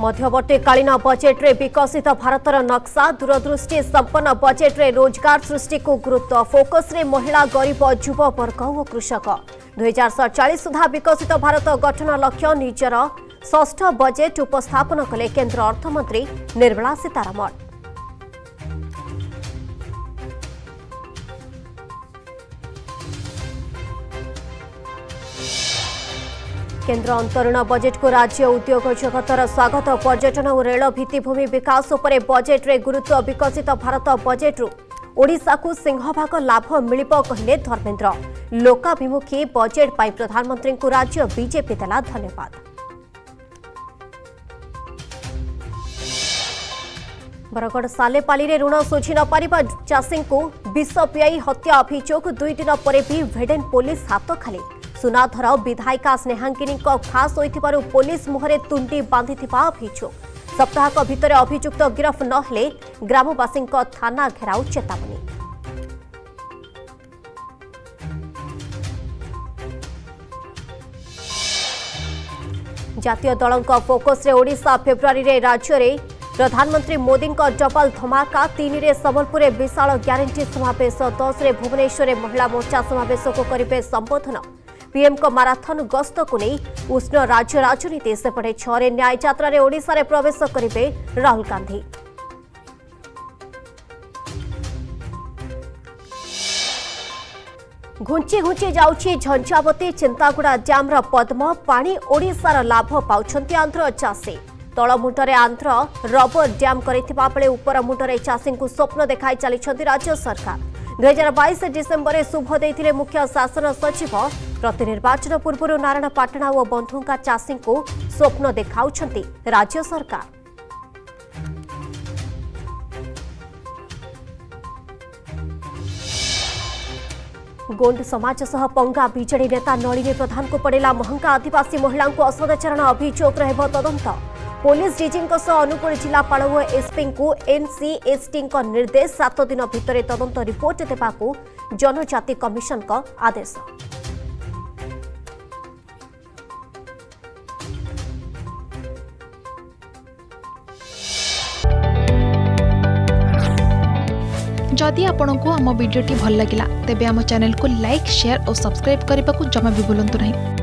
मध्यवर्तीकालीन बजेट्रे विकसित भारतर नक्शा दूरदृष्टि संपन्न बजेट्रे रोजगार सृष्टि को गुरुत्व फोकस रे महिला गरीब युववर्ग और कृषक 2047 सुधा विकसित भारत गठन लक्ष्य निजर षष्ठ बजेट उपस्थापन कले केन्द्र अर्थमंत्री निर्मला सीतारमण। केन्द्र अंतरूण बजेट को राज्य उद्योग जगतर स्वागत पर्यटन और रेल भित्तिभूमि विकास उपरे बजेट्रे गुरुत्व विकसित भारत बजेट्रु ओडिशा को सिंहभाग लाभ मिलिब कहिले धर्मेन्द्र। लोकाभिमुखी बजेट पाई प्रधानमंत्री को राज्य बीजेपी देला धन्यवाद। बरगढ़ सालेपाली रे ऋण सुझी नपरिबा चाषी को विष पियाई हत्या अभियोग 2 दिन पर भी भेडेन पुलिस हाथ खाली। सुनाधर विधायिका स्नेहांगिनी खास होइथिबारु पुलिस मुहरे तुंडी बांधिथिबा अभियोग। सप्ताहक भितरे अभियुक्त गिरफ नहले ग्रामवासी थाना घेराव चेतावनी। जातीय दलक फोकस रे ओडिशा फेब्रुआरी रे राज्य रे प्रधानमंत्री मोदी डबल धमाका 3 रे संबलपुर विशाल ग्यारंटी समावेश 10 रे भुवनेश्वर महिला मोर्चा समावेश को करेंगे संबोधन। पीएम को माराथन गस्त को नहीं उष्ण राज्य राजनीति सेपटे 6 न्याय यात्रा ओडिशा रे प्रवेश करेंगे राहुल गांधी। घुंची घुंची जाउची झंझावती चिंतागुड़ा डैम रा पद्म पानी ओडिशा रा लाभ पाउछंती आंध्र चाषी। तल मुंडरे आंध्र रबर डैम करिथिबा बेले उपर मुंडरे चाषी को स्वप्न देखाई चली राज्य सरकार। 2022 डिसेम्बर शुभ देते मुख्य शासन सचिव प्रतिनिर्वाचन पूर्व नारायण पाटणा और बंधुका चाषी को स्वप्न देखाऊ राज्य सरकार। गोंड समाज सह पंगा बीजेडी नेता नलिनी प्रधान को पड़ेला महंगा। आदिवासी महिला को असदाचरण अभियोग तदंत। पुलिस डीजी अनुगुल जिलापाल और एसपी को एनसीएसटी निर्देश 7 दिन भितर तदंत रिपोर्ट देवाकू जनजाति कमिशन का आदेश। जदि आपंक आम भिडी भल लगा तेब आम चैनल को लाइक, शेयर और सब्सक्राइब करने को जमा भी भूलु ना।